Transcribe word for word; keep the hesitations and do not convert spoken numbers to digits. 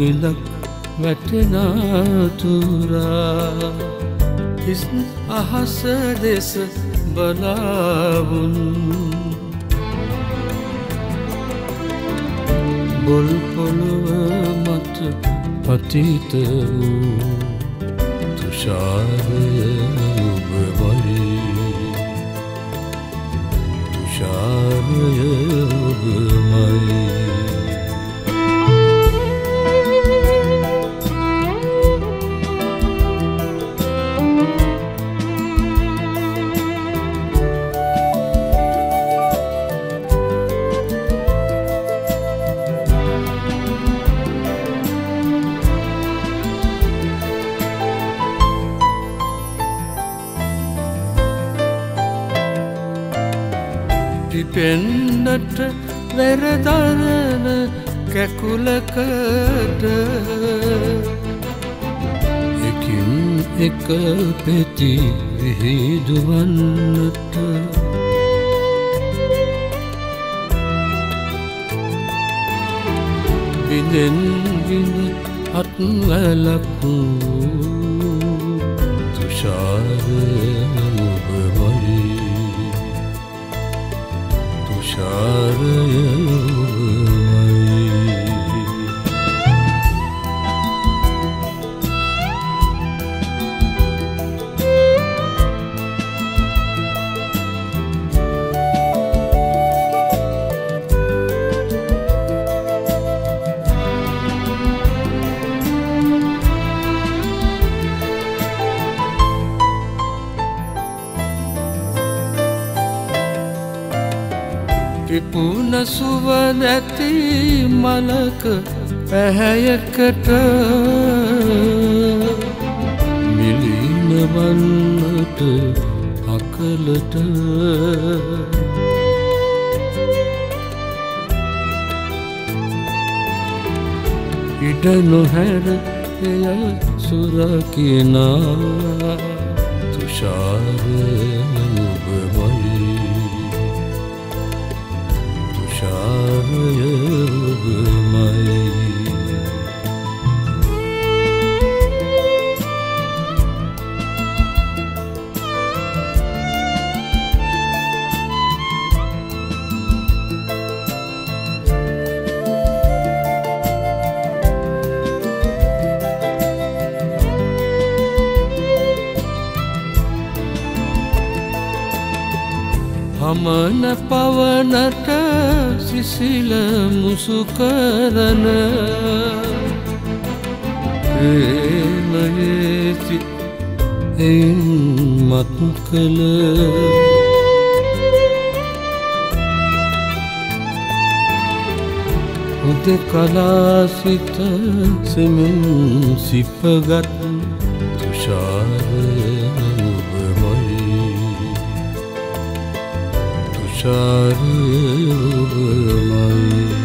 ගිලක් වැටෙන තුරා හිස් අහස දෙස බලාවුන් බොල් පොළව මත පතිත වූ තුෂාරය ඔබ වරේ තුෂාරය ඔබමයි පිපෙන්නට වෙරදරන කැකුලකට එකින් එක පෙති විහිදුවන්නට බිඳෙන් බිඳ අත්වලක් තුෂාරය Sharaya පිපුන සුව නැති මලක පැහැයකට මිලින වන්නට අකලට ඉඩ නොහැර එය සුරකිනා තුෂාරය हमन पवनट सिसिल मुसुकरन प्रेमयेति एन मत्कल उदकला सित सेमिन सिपगत तुषार Sharaya Ubamai